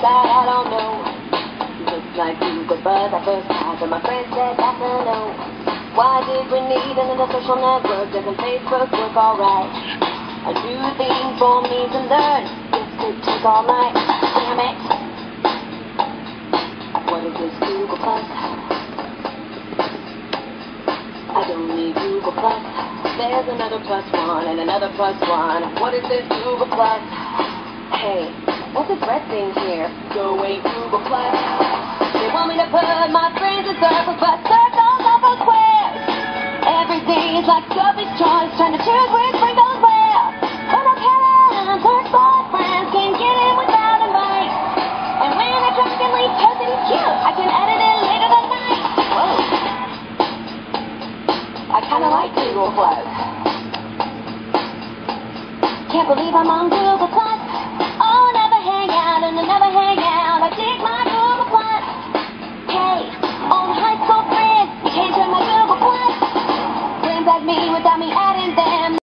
that I don't know. Just like Google Plus, I first tried, but my friend said that's a no. Why did we need another social network? Doesn't Facebook work alright? A new thing for me to learn. This could take all night. Damn it. What is this Google Plus? I don't need Google Plus. There's another plus one and another plus one. What is this Google Plus? Hey, what's this red thing here? Go away, Google Plus. They want me to put my friends in circles, but circles are for squares. Everything is like garbage choice, trying to choose which friend goes where. But I can't, her boyfriend can't get in without a mic. And when I drunk and leave person cute, I can edit it later that night. Whoa. I kinda like Google Plus. Can't believe I'm on Google Plus. Oh, no.